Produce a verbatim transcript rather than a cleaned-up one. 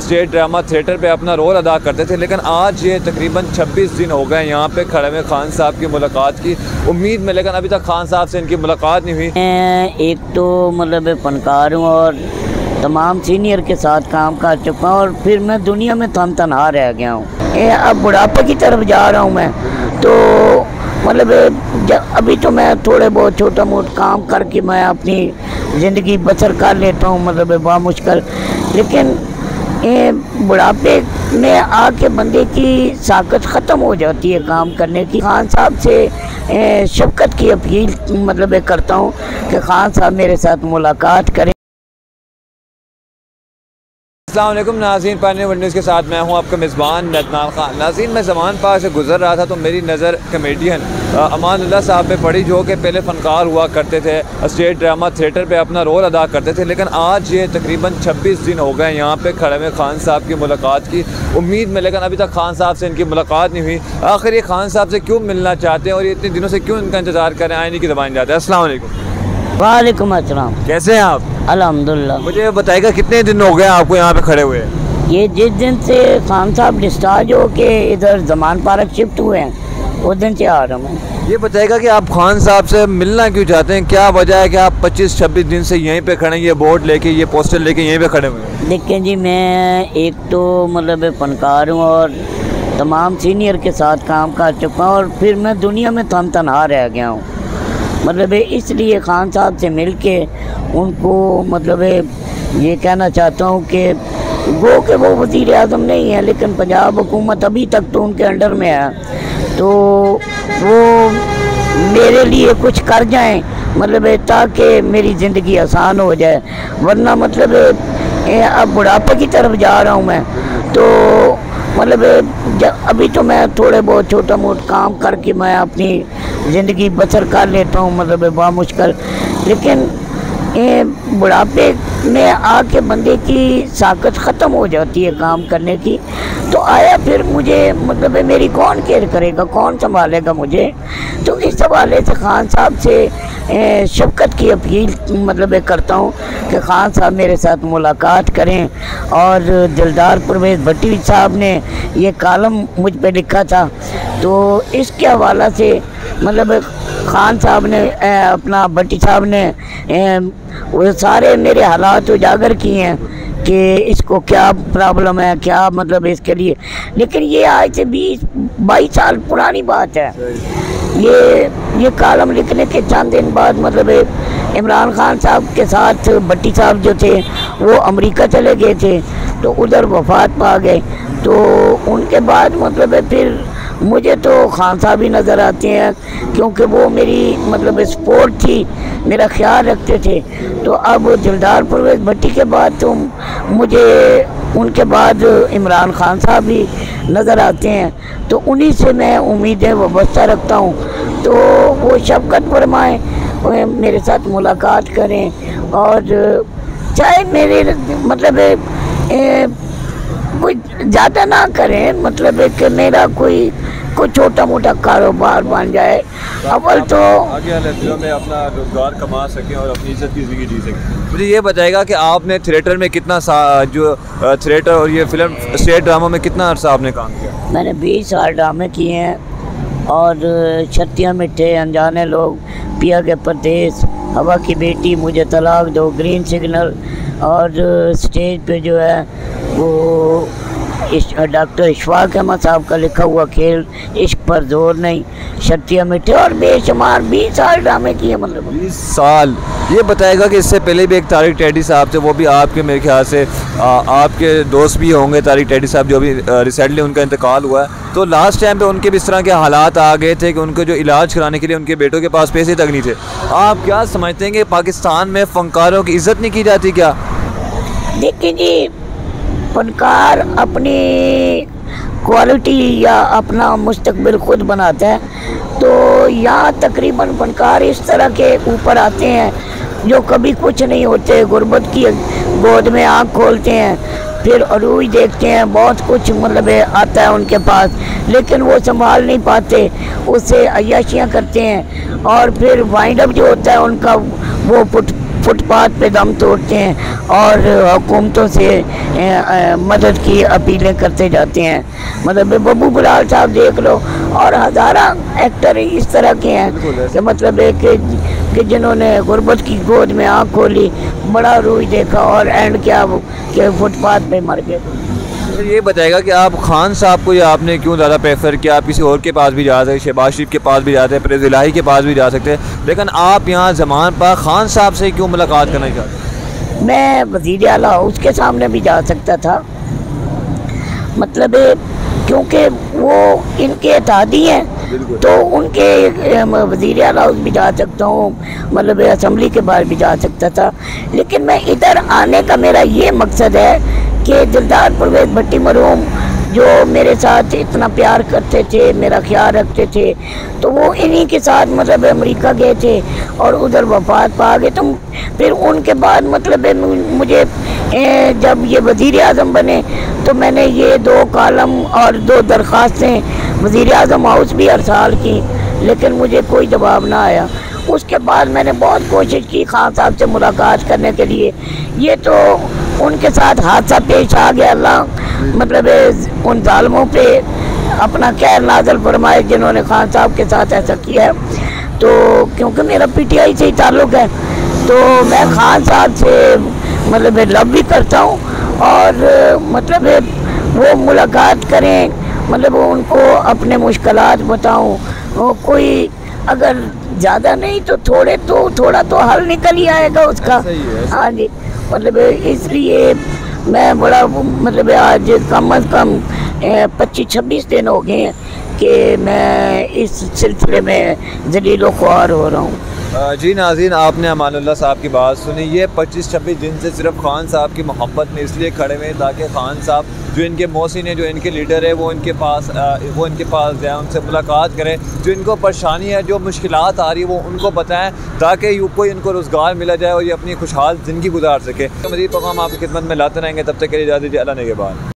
State drama theatre पे अपना role अदा करते थे, लेकिन आज ये तकरीबन छब्बीस दिन हो गए यहाँ पे खड़े हुए खान साहब की मुलाकात की उम्मीद में, लेकिन अभी तक खान साहब से इनकी मुलाकात नहीं हुई। एक तो मतलब फनकार हूँ और तमाम सीनियर के साथ काम कर चुका हूँ और फिर मैं दुनिया में तन तनहा रह गया हूँ। अब बुढ़ापे की तरफ जा रहा हूँ मैं, तो मतलब अभी तो मैं थोड़े बहुत छोटा मोटा काम करके मैं अपनी ज़िंदगी बसर कर लेता हूँ मतलब बामुश्किल, लेकिन ये बुढ़ापे में आके बंदे की साकत ख़त्म हो जाती है काम करने की। खान साहब से शफकत की अपील मतलब करता हूँ कि खान साहब मेरे साथ मुलाकात करें। अस्सलामु अलैकुम नाज़रीन, पायनियर वर्ल्ड न्यूज़ के साथ मैं हूं आपका मेज़बान इमरान खान। नाज़रीन, मैं ज़मान पार्क से गुजर रहा था तो मेरी नज़र कॉमेडियन अमानुल्लाह साहब पे पड़ी, जो कि पहले फ़नकार हुआ करते थे, स्टेट ड्रामा थिएटर पे अपना रोल अदा करते थे, लेकिन आज ये तकरीबन छब्बीस दिन हो गए यहाँ पे खड़े हुए खान साहब की मुलाकात की उम्मीद में, लेकिन अभी तक खान साहब से इनकी मुलाकात नहीं हुई। आखिर ये खान साहब से क्यों मिलना चाहते हैं और ये इतने दिनों से क्यों इनका इंतज़ार करें? आईनी की ज़बान जाते हैं। अस्सलामु अलैकुम। वालेकुम अस्सलाम, कैसे हैं आप? अल्हम्दुलिल्लाह। मुझे बताइएगा कितने दिन हो गए आपको यहाँ पे खड़े हुए? ये जिस दिन से खान साहब डिस्चार्ज हो के इधर ज़मान पार्क शिफ्ट हुए हैं उस दिन से आ रहा हूँ। ये बताइएगा कि आप खान साहब से मिलना क्यों चाहते हैं? क्या वजह है कि आप पच्चीस छब्बीस दिन से यहीं पे खड़े हैं, ये बोर्ड लेके ये पोस्टर लेके यहीं पे खड़े हुए हैं? देखिए जी, मैं एक तो मतलब फनकार हूँ और तमाम सीनियर के साथ काम कर चुका हूँ और फिर मैं दुनिया में तन तनहा रह गया हूँ मतलब, इसलिए खान साहब से मिलके उनको मतलब ये कहना चाहता हूँ कि गो के वो वज़ीर आज़म नहीं है लेकिन पंजाब हुकूमत अभी तक तो उनके अंडर में है, तो वो मेरे लिए कुछ कर जाएं मतलब ताकि मेरी ज़िंदगी आसान हो जाए, वरना मतलब अब बुढ़ापे की तरफ जा रहा हूँ मैं, तो मतलब अभी तो मैं थोड़े बहुत छोटा मोटा काम करके मैं अपनी ज़िंदगी बसर कर लेता हूँ मतलब बामुश्किल, लेकिन ये बुढ़ापे में आके बंदे की साकत ख़त्म हो जाती है काम करने की, तो आया फिर मुझे मतलब मेरी कौन केयर करेगा, कौन संभालेगा मुझे? तो इस हवाले से खान साहब से शफकत की अपील मतलब करता हूँ कि खान साहब मेरे साथ मुलाकात करें। और दिलदार परवेज़ भट्टी साहब ने ये कॉलम मुझ पे लिखा था, तो इसके हवाला से मतलब खान साहब ने अपना भट्टी साहब ने वो सारे मेरे हालात उजागर किए हैं कि इसको क्या प्रॉब्लम है, क्या मतलब इसके लिए, लेकिन ये आज से बीस बाईस साल पुरानी बात है। ये ये कॉलम लिखने के चंद दिन बाद मतलब इमरान खान साहब के साथ भट्टी साहब जो थे वो अमेरिका चले गए थे, तो उधर वफात पा गए, तो उनके बाद मतलब फिर मुझे तो खान साहब ही नज़र आते हैं क्योंकि वो मेरी मतलब सपोर्ट थी, मेरा ख्याल रखते थे, तो अब दिलदार परवेज़ भट्टी के बाद तो मुझे उनके बाद इमरान खान साहब ही नज़र आते हैं, तो उन्हीं से मैं उम्मीदें वाबस्ता रखता हूँ, तो वो शफकत फरमाएँ, मेरे साथ मुलाकात करें और चाहे मेरे मतलब ए, कोई ज़्यादा ना करें मतलब कि मेरा कोई कोई छोटा मोटा कारोबार बन जाए, अव्वल तो आगे में अपना रोजगार कमा सकें और अपनी इज्जत की जिंदगी जी सकें। मुझे ये बताएगा कि आपने थिएटर में कितना सा जो थिएटर और ये फिल्म स्टेट ड्रामा में कितना अर्सा आपने काम किया? मैंने बीस साल ड्रामे किए हैं और छत्तियाँ मिठे, अनजाने लोग, पिया के परदेस, हवा की बेटी, मुझे तलाक दो, ग्रीन सिग्नल और स्टेज पे जो है वो इस डॉक्टर इशफाक अहमद साहब का लिखा हुआ खेल, इश्क पर जोर नहीं, शक्तियाँ मिठे और बेशुमार बीस साल ड्रामे किए मतलब बीस साल। ये बताएगा कि इससे पहले भी एक तारिक टैडी साहब थे, वो भी आपके मेरे ख्याल से आ, आपके दोस्त भी होंगे, तारिक टैडी साहब जो भी रिसेंटली उनका इंतकाल हुआ है, तो लास्ट टाइम पे उनके भी इस तरह के हालात आ गए थे कि उनको जो इलाज कराने के लिए उनके बेटों के पास पैसे तक नहीं थे। आप क्या समझते हैं कि पाकिस्तान में फ़नकारों की इज़्ज़त नहीं की जाती क्या? देखिए जी, फनकार अपनी क्वालिटी या अपना मुस्तकबिल ख़ुद बनाता है, तो यहाँ तकरीबन फनकार इस तरह के ऊपर आते हैं जो कभी कुछ नहीं होते, गुर्बत की गोद में आँख खोलते हैं, फिर अरूज देखते हैं, बहुत कुछ मतलब आता है उनके पास, लेकिन वो संभाल नहीं पाते, उससे अय्याशियाँ करते हैं और फिर वाइंड अप जो होता है उनका वो पुट फुटपाथ पे दम तोड़ते हैं और हुकूमतों से मदद की अपीलें करते जाते हैं। मतलब बब्बू बुलाल साहब देख लो और हज़ारा एक्टर इस तरह के हैं कि मतलब कि जिन्होंने गुर्बत की गोद में आँख खोली, बड़ा रूई देखा और एंड क्या वो कि फुटपाथ पे मर गए। ये बताएगा कि आप खान साहब को या आपने क्यों ज़्यादा प्रेफर किया? आप किसी और के पास भी जा सकते, शहबाज शरीफ के पास भी जाते हैं, परवेज़ इलाही के पास भी जा सकते हैं, लेकिन आप यहाँ ज़मान पर खान साहब से क्यों मुलाकात करना चाहते हैं? मैं वज़ीर आला उसके सामने भी जा सकता था, मतलब क्योंकि वो इनके तादी हैं तो उनके वज़ीर आला भी जा सकता हूँ, मतलब असम्बली के बाहर भी जा सकता था। लेकिन मैं इधर आने का मेरा ये मकसद है के दिलदार परवेज़ भट्टी मरहूम जो मेरे साथ इतना प्यार करते थे, मेरा ख्याल रखते थे, तो वो इन्हीं के साथ मतलब अमेरिका गए थे और उधर वफात पा गए। तो फिर उनके बाद मतलब मुझे जब ये वज़ीर आज़म बने तो मैंने ये दो कालम और दो दरख्वास्तें वज़ीर आज़म हाउस भी हर साल की, लेकिन मुझे कोई जवाब ना आया। उसके बाद मैंने बहुत कोशिश की खान साहब से मुलाकात करने के लिए, ये तो उनके साथ हादसा पेश आ गया। अल्लाह मतलब उन ज़ालिमों पे अपना कहर नाज़िल फरमाए जिन्होंने खान साहब के साथ ऐसा किया है। तो क्योंकि मेरा पीटीआई से ही ताल्लुक़ है तो मैं खान साहब से मतलब लव भी करता हूँ और मतलब वो मुलाकात करें, मतलब उनको अपने मुश्किलात बताऊँ, कोई अगर ज़्यादा नहीं तो थोड़े तो थोड़ा तो हल निकल ही आएगा उसका। हाँ जी, मतलब इसलिए मैं बड़ा मतलब आज कम अज़ कम पच्चीस छब्बीस दिन हो गए हैं कि मैं इस सिलसिले में जलील ख्वार हो रहा हूँ। जी नाज़रीन, आपने अमानुल्लाह साहब की बात सुनी। ये पच्चीस छब्बीस दिन से सिर्फ खान साहब की मोहब्बत में इसलिए खड़े हुए हैं ताकि खान साहब जो इनके मोहसिन हैं, जो इनके लीडर है, वो इनके पास वो इनके पास जाएं, उनसे मुलाकात करें, जो इनको परेशानी है, जो मुश्किलात आ रही है वो उनको बताएं ताकि कोई इनको रोज़गार मिला जाए और ये अपनी खुशहाल ज़िंदगी गुजार सके। मज़ीद प्रोग्राम आपकी खिदमत में लाते रहेंगे, तब तक के लिए इजाज़त दीजिए। अल्लाह नेगहबान।